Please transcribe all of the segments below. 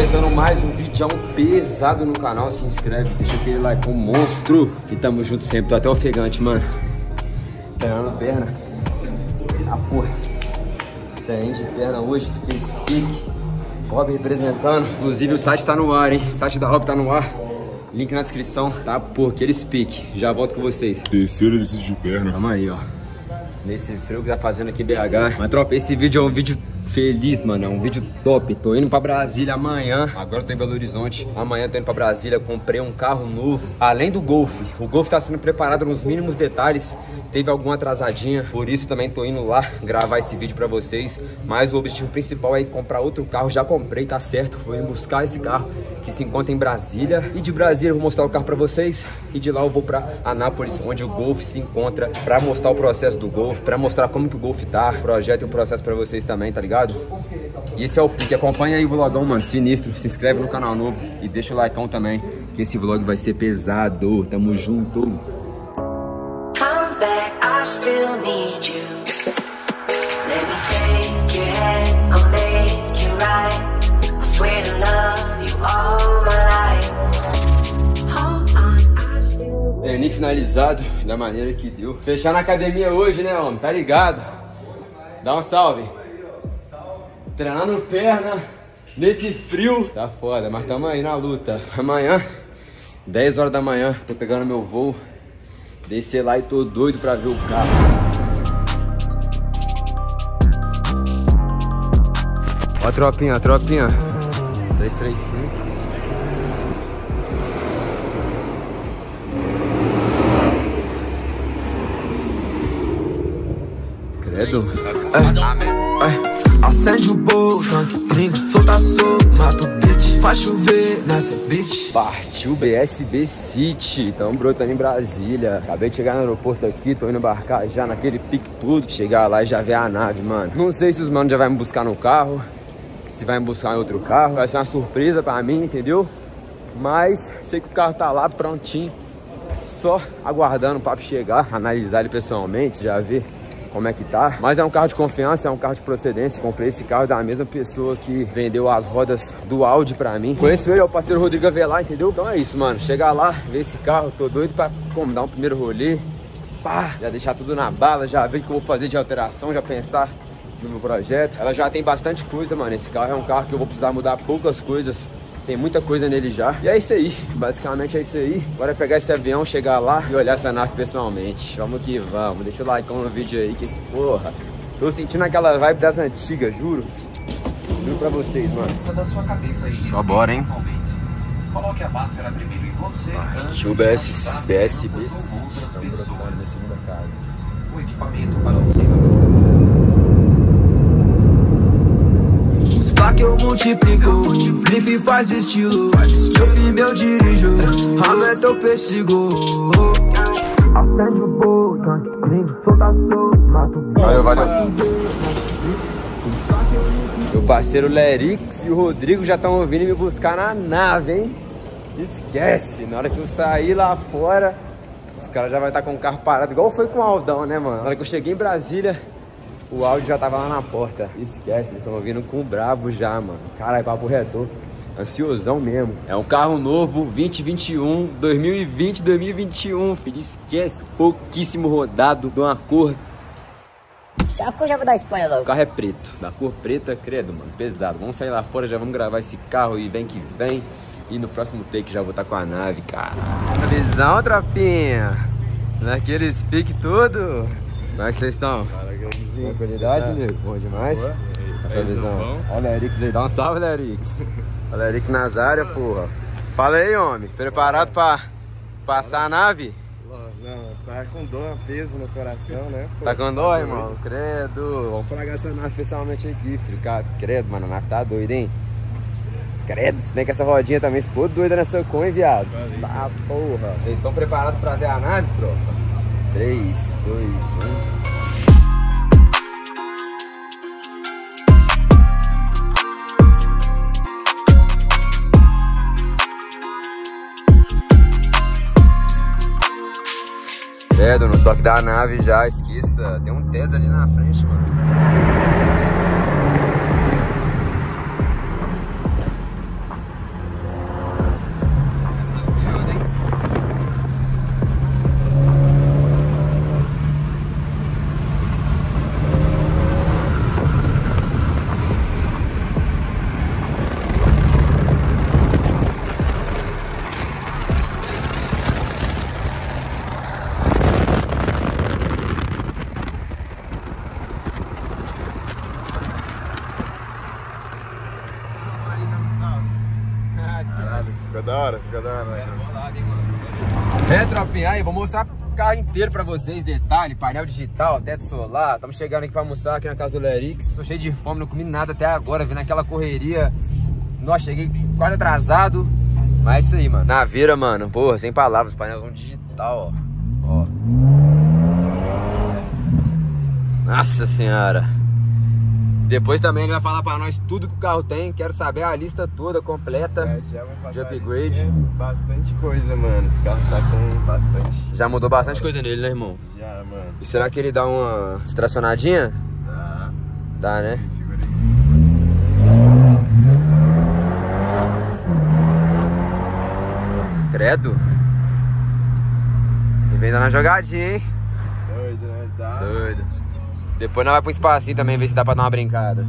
começando mais um vídeo pesado no canal. Se inscreve, deixa aquele like, um monstro. E tamo junto sempre, tô até ofegante, mano. Treinando perna. Ah, porra. Treino de perna hoje, aquele speak. Rob representando. Inclusive o site tá no ar, hein. O site da Rob tá no ar. Link na descrição. Tá, porra, aquele speak. Já volto com vocês. Terceiro exercício de perna. Tamo aí, ó. Nesse frio que tá fazendo aqui em BH. Mas, tropa, esse vídeo é um vídeo feliz, mano, é um vídeo top. Tô indo pra Brasília amanhã. Agora eu tô em Belo Horizonte. Amanhã tô indo pra Brasília. Comprei um carro novo, além do Golf. O Golf tá sendo preparado nos mínimos detalhes. Teve alguma atrasadinha, por isso também tô indo lá gravar esse vídeo pra vocês. Mas o objetivo principal é ir comprar outro carro. Já comprei, tá certo. Vou ir buscar esse carro que se encontra em Brasília. E de Brasília eu vou mostrar o carro pra vocês. E de lá eu vou pra Anápolis, onde o Golf se encontra, pra mostrar o processo do Golf, pra mostrar como que o Golf tá. Projeto e o processo pra vocês também, tá ligado? E esse é o pique, acompanha aí o vlogão, mano, sinistro. Se inscreve no canal novo e deixa o likeão também, que esse vlog vai ser pesado. Tamo junto. Come back, I still need you. Let me take your hand, I'll make it right. I swear to love you all my life. Hold on, I still... Bem, nem finalizado da maneira que deu. Fechar na academia hoje, né, homem? Tá ligado? Dá um salve. Treinando perna nesse frio. Tá foda, mas tamo aí na luta. Amanhã, 10 horas da manhã, tô pegando meu voo. Descer lá e tô doido pra ver o carro. Ó, tropinha, tropinha. 335. Credo. Acende o bolso, drink, solta solto, mata o beat, faz chover nessa beat. Partiu BSB City, tamo brotando em Brasília. Acabei de chegar no aeroporto aqui, tô indo embarcar já naquele pique tudo. Chegar lá e já ver a nave, mano. Não sei se os manos já vai me buscar no carro, se vai me buscar em outro carro. Vai ser uma surpresa pra mim, entendeu? Mas sei que o carro tá lá prontinho, só aguardando o papo chegar, analisar ele pessoalmente, já ver como é que tá. Mas é um carro de confiança, é um carro de procedência. Comprei esse carro da mesma pessoa que vendeu as rodas do Audi pra mim. Conheço ele, é o parceiro Rodrigo Velar, entendeu? Então é isso, mano, chegar lá, ver esse carro. Tô doido pra dar um primeiro rolê. Pá, já deixar tudo na bala, já ver o que eu vou fazer de alteração, já pensar no meu projeto. Ela já tem bastante coisa, mano. Esse carro é um carro que eu vou precisar mudar poucas coisas. Tem muita coisa nele já. E é isso aí, basicamente é isso aí. Bora pegar esse avião, chegar lá e olhar essa nave pessoalmente. Vamos que vamos. Deixa o like no vídeo aí, que porra. Tô sentindo aquela vibe das antigas, juro. Juro pra vocês, mano. Só bora, hein. Coloque a máscara primeiro em você. Partiu BSB. Estamos brotando na segunda casa. O equipamento para que eu multiplico, grife faz estilo. Eu firme, eu dirijo, a meta eu persigo. Acende o bolo, tanque, gringo, solta solto, mato o... Valeu, valeu. Meu parceiro Lerix e o Rodrigo já estão vindo me buscar na nave, hein? Esquece, na hora que eu sair lá fora, os caras já vai estar com o carro parado, igual foi com o Aldão, né, mano? Na hora que eu cheguei em Brasília, o Audi já tava lá na porta. Esquece, eles estão vindo com o brabo já, mano. Caralho, papo reto. Ansiosão mesmo. É um carro novo, 2021, 2020, 2021, filho. Esquece, pouquíssimo rodado, de uma cor... A cor já vou dar spoiler logo. O carro é preto, da cor preta, credo, mano. Pesado. Vamos sair lá fora, já vamos gravar esse carro e vem que vem. E no próximo take já vou estar com a nave, cara. Visão, tropinha. Naquele speak todo. Como é que vocês estão? Tranquilidade, é. Nego? Bom demais. Boa. Essa visão. Olha o Lerix aí. Dá um salve, Lerix. Olha o Lerix nas áreas, porra. Fala aí, homem. Preparado pra passar a nave? Não, tá com dor, peso no coração, né? Pô, tá com dor, tá, irmão? Credo. Vamos fragar essa nave especialmente aqui, filho. Credo, mano. A nave tá doida, hein? Credo. Se bem que essa rodinha também ficou doida nessa coin, viado. Tá, porra. Vocês estão preparados pra ver a nave, tropa? 3, 2, 1... Credo, no toque da nave já, esqueça. Tem um Tesla ali na frente, mano. da hora, fica da hora. É, tropinha, aí, vou mostrar o carro inteiro pra vocês, detalhe, painel digital, teto solar. Estamos chegando aqui pra almoçar aqui na casa do Lerix. Tô cheio de fome, não comi nada até agora, vim naquela correria. Nossa, cheguei quase atrasado. Mas é isso aí, mano. Na vira, mano. Porra, sem palavras, painelzão digital, ó. Nossa senhora. Depois também ele vai falar pra nós tudo que o carro tem. Quero saber a lista toda, completa, de upgrade. Bastante coisa, mano. Esse carro tá com bastante... Já mudou bastante coisa nele, né, irmão? Já, mano. E será que ele dá uma tracionadinha? Dá. Dá, né? Segura aí. Credo. E vem dando uma jogadinha, hein? Doido, né? Dá. Doido. Depois nós vamos pro espacinho também, ver se dá pra dar uma brincada.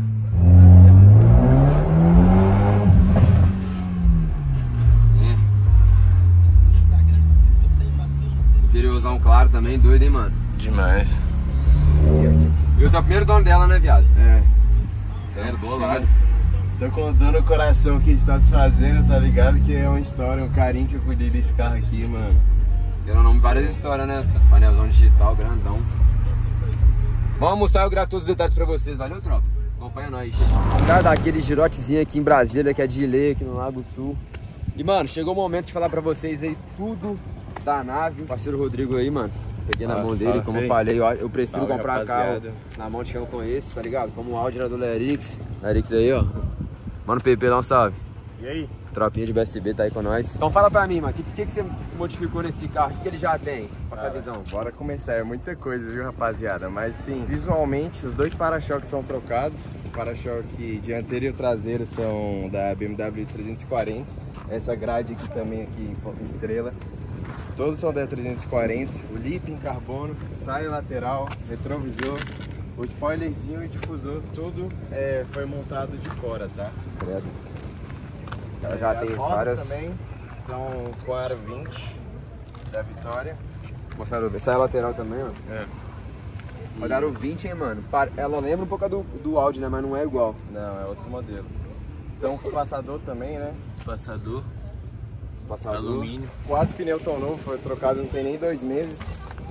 Interiorzão claro também, doido, hein, mano? Demais. Eu sou o primeiro dono dela, né, viado? É. Você é bolado. Tô contando o coração que a gente tá desfazendo, tá ligado? Que é uma história, um carinho que eu cuidei desse carro aqui, mano. Pelo nome, várias histórias, né? Painelzão digital, grandão. Vamos almoçar, eu gravo todos os detalhes pra vocês, valeu, tropa? Acompanha nós. O cara daquele girotezinho aqui em Brasília, que é de Ilê, aqui no Lago Sul. E, mano, chegou o momento de falar pra vocês aí tudo da nave. O parceiro Rodrigo aí, mano, peguei na mão dele, como eu falei, eu prefiro comprar carro na mão de quem eu conheço, tá ligado? Como o Audi era do Lerix. Lerix aí, ó. Mano, PP, dá um salve. E aí? Tropinha de BSB tá aí com nós. Então fala pra mim, mano, que você modificou nesse carro? O que ele já tem? Passa a visão. Bora começar, é muita coisa, viu, rapaziada? Mas sim, visualmente os dois para-choques são trocados. O para-choque dianteiro e o traseiro são da BMW 340. Essa grade aqui também, aqui em estrela. Todos são da 340. O lip em carbono, saia lateral, retrovisor. O spoilerzinho e o difusor, tudo foi montado de fora, tá? Credo. Ela já tem várias também, estão com a Aero 20 da Vitória. Mostraram o saia lateral também, ó. É. Olha a Aero 20, hein, mano. Ela lembra um pouco do Audi, né? Mas não é igual. Não, é outro modelo. Então com espaçador também, né? Espaçador. Espaçador. Alumínio. 4 pneus tão novos, foi trocado, não tem nem 2 meses.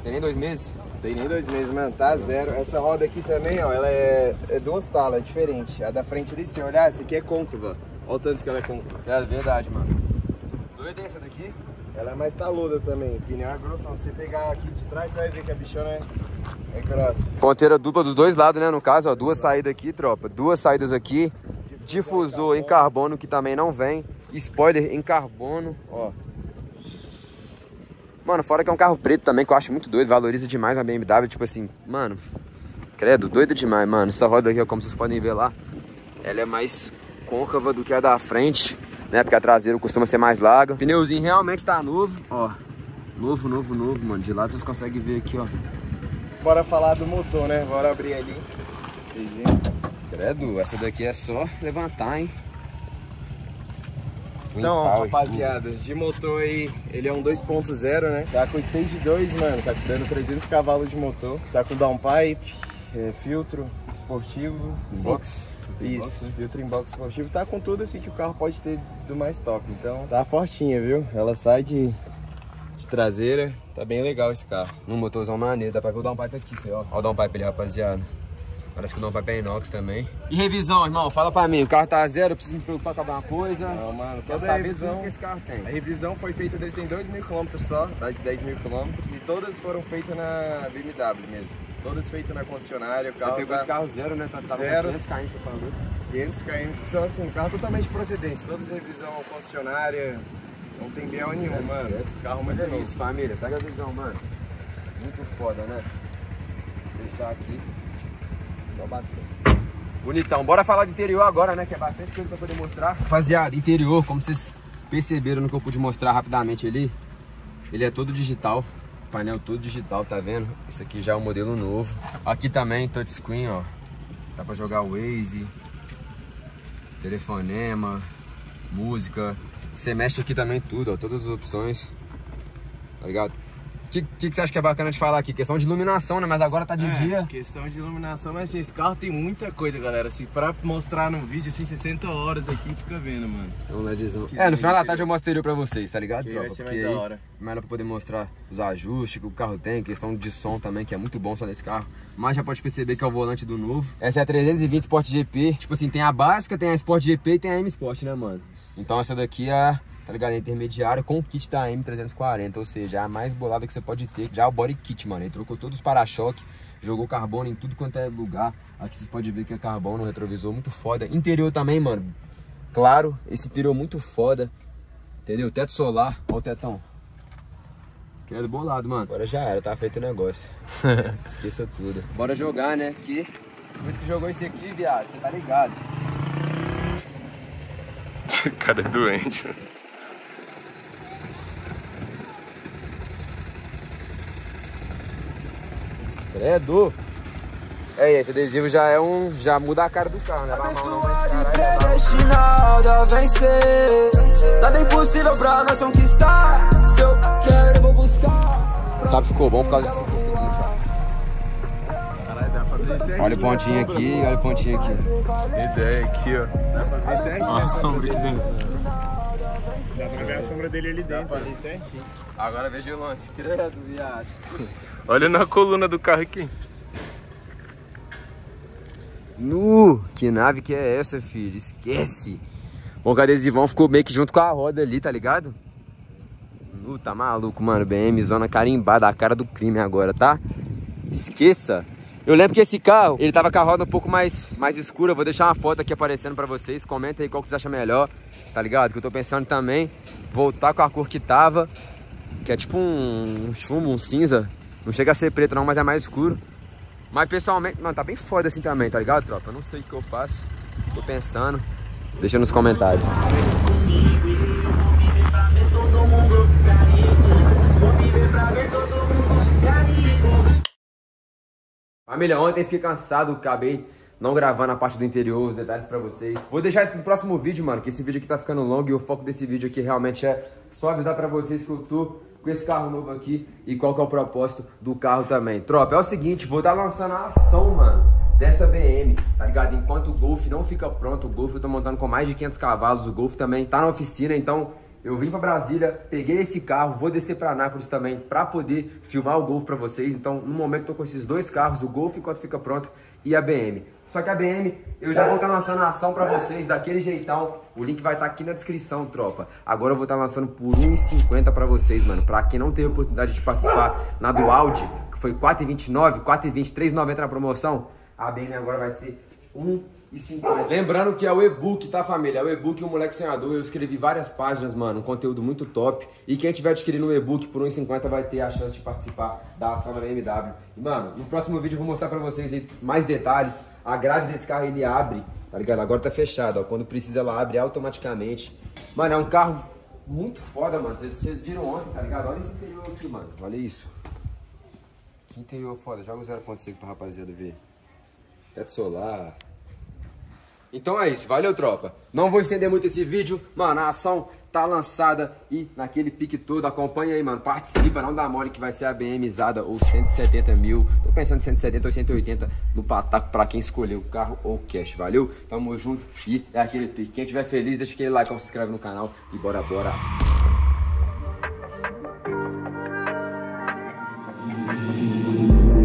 Tem nem 2 meses? Tem nem 2 meses, mano, tá zero. Essa roda aqui também, ó, ela é duas talas, é diferente. A da frente ali, se olhar, essa aqui é côncava. Olha o tanto que ela é côncava. É verdade, mano. Doida essa daqui? Ela é mais taluda também, o pneu é grossão. Se você pegar aqui de trás, você vai ver que a bichona é grossa. Ponteira dupla dos dois lados, né, no caso, ó, duas saídas aqui, tropa. Duas saídas aqui, difusor em carbono, que também não vem. Spoiler em carbono, ó. Mano, fora que é um carro preto também, que eu acho muito doido, valoriza demais a BMW, tipo assim, mano, credo, doido demais, mano. Essa roda aqui, ó, como vocês podem ver lá, ela é mais côncava do que a da frente, né, porque a traseira costuma ser mais larga. O pneuzinho realmente tá novo, ó, novo, mano, de lado vocês conseguem ver aqui, ó. Bora falar do motor, né, bora abrir ali. Credo, essa daqui é só levantar, hein. Então, rapaziada, de motor aí, ele é um 2.0, né? Tá com stage 2, mano, tá dando 300 cavalos de motor. Tá com downpipe, filtro esportivo, box. Isso, filtro inbox esportivo. Tá com tudo assim que o carro pode ter do mais top. Então, tá fortinha, viu? Ela sai de traseira, tá bem legal esse carro. Um motorzão maneiro, dá pra ver o downpipe aqui, ó. Olha o downpipe ali, rapaziada. Parece que o downpipe é inox também. E revisão, irmão? Fala pra mim. O carro tá zero, eu preciso me preocupar com alguma coisa? Não, mano. Quero saber o que esse carro tem. A revisão foi feita dele, tem 2.000 km só, tá de 10.000 km. E todas foram feitas na BMW mesmo. Todas feitas na concessionária. O carro você pegou esse carro zero, né? Tá zero. 500 km, você falou. 500 km. Então, assim, o carro totalmente procedente. Todas revisão concessionária. Não tem BO nenhum, mano. Esse carro muito novo. É isso, família. Pega a visão, mano. Muito foda, né? Vou deixar aqui. Bonitão, bora falar do interior agora, né? Que é bastante coisa pra poder mostrar. Rapaziada, interior, como vocês perceberam no que eu pude mostrar rapidamente ali, ele é todo digital. Painel todo digital, tá vendo? Esse aqui já é um modelo novo. Aqui também, touchscreen, ó. Dá pra jogar Waze, telefonema, música. Você mexe aqui também tudo, ó. Todas as opções, tá ligado? que você acha que é bacana de falar aqui? Questão de iluminação, né? Mas agora tá de dia. Questão de iluminação, mas assim, esse carro tem muita coisa, galera. Assim, pra mostrar no vídeo, assim, 60 horas aqui, fica vendo, mano. Então, no final da tarde eu mostrei pra vocês, tá ligado, tropa? Vai ser mais da hora. Melhor pra poder mostrar os ajustes que o carro tem, questão de som também, que é muito bom só nesse carro. Mas já pode perceber que é o volante do novo. Essa é a 320 Sport GP. Tipo assim, tem a básica, tem a Sport GP e tem a M Sport, né, mano? Então essa daqui é a... tá ligado? É intermediário com o kit da M340, ou seja, é a mais bolada que você pode ter. Já é o body kit, mano. Ele trocou todos os para-choques, jogou carbono em tudo quanto é lugar. Aqui vocês podem ver que é carbono, retrovisor muito foda. Interior também, mano. Claro, esse interior muito foda. Entendeu? Teto solar. Olha o tetão. Que é do bolado, mano. Agora já era, tá feito o negócio. Esqueça tudo. Bora jogar, né? Que depois que jogou esse aqui, viado, você tá ligado. Esse cara é doente, mano. Credo. É, esse adesivo já é um... já muda a cara do carro, né? Abençoado e predestinado a vencer. Nada é impossível pra nós conquistar. Se eu quero, eu vou buscar. Sabe, ficou bom por causa disso. Olha o pontinho aqui, olha o pontinho aqui. Ideia aqui, ó. Dá pra ver certinho. Olha a sombra aqui dentro. Dá pra ver a sombra dele ali dentro. Dá pra ver certinho. Agora veja longe. Credo, viado. Olha na coluna do carro aqui. Nu! Que nave que é essa, filho? Esquece! Bom, o adesivão ficou meio que junto com a roda ali, tá ligado? Nu, tá maluco, mano. BM zona carimbada, a cara do crime agora, tá? Esqueça! Eu lembro que esse carro, ele tava com a roda um pouco mais escura. Vou deixar uma foto aqui aparecendo pra vocês. Comenta aí qual que vocês acham melhor, tá ligado? Que eu tô pensando também voltar com a cor que tava, que é tipo um chumbo, um cinza. Não chega a ser preto não, mas é mais escuro. Mas pessoalmente, mano, tá bem foda assim também, tá ligado, tropa? Eu não sei o que eu faço. Tô pensando. Deixa nos comentários. Família, ontem fiquei cansado, acabei não gravando a parte do interior, os detalhes pra vocês. Vou deixar isso pro próximo vídeo, mano, que esse vídeo aqui tá ficando longo e o foco desse vídeo aqui realmente é só avisar pra vocês que eu tô com esse carro novo aqui e qual que é o propósito do carro também. Tropa, é o seguinte, vou estar lançando a ação, mano, dessa BM, tá ligado? Enquanto o Golf não fica pronto, o Golf eu tô montando com mais de 500 cavalos, o Golf também tá na oficina, então... eu vim pra Brasília, peguei esse carro, vou descer pra Anápolis também pra poder filmar o Golf pra vocês. Então, no momento, tô com esses dois carros, o Golf enquanto fica pronto e a BM. Só que a BM, eu já vou estar lançando a ação pra vocês daquele jeitão. O link vai estar aqui na descrição, tropa. Agora eu vou estar lançando por R$1,50 pra vocês, mano. Pra quem não teve oportunidade de participar na do Audi, que foi R$4,29, R$4,20, R$3,90 na promoção, a BM agora vai ser R$1,50. Lembrando que é o e-book, tá, família? É o e-book O Moleque Sonhador. Eu escrevi várias páginas, mano. Um conteúdo muito top. E quem tiver adquirindo o e-book por R$1,50 vai ter a chance de participar da ação da BMW. E, mano, no próximo vídeo eu vou mostrar pra vocês aí mais detalhes. A grade desse carro, ele abre, tá ligado? Agora tá fechado, ó. Quando precisa, ela abre automaticamente. Mano, é um carro muito foda, mano. Vocês viram ontem, tá ligado? Olha esse interior aqui, mano. Olha isso. Que interior foda. Joga o 0,5 pra rapaziada ver. Teto solar... Então é isso, valeu, tropa. Não vou estender muito esse vídeo, mano, a ação tá lançada e naquele pique todo, acompanha aí, mano, participa, não dá mole que vai ser a BMizada ou 170 mil, tô pensando em 170 ou 180 no pataco pra quem escolheu o carro ou cash, valeu? Tamo junto e é aquele pique. Quem estiver feliz, deixa aquele like, se inscreve no canal e bora, bora.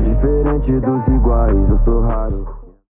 Diferente dos iguais, eu sou raro.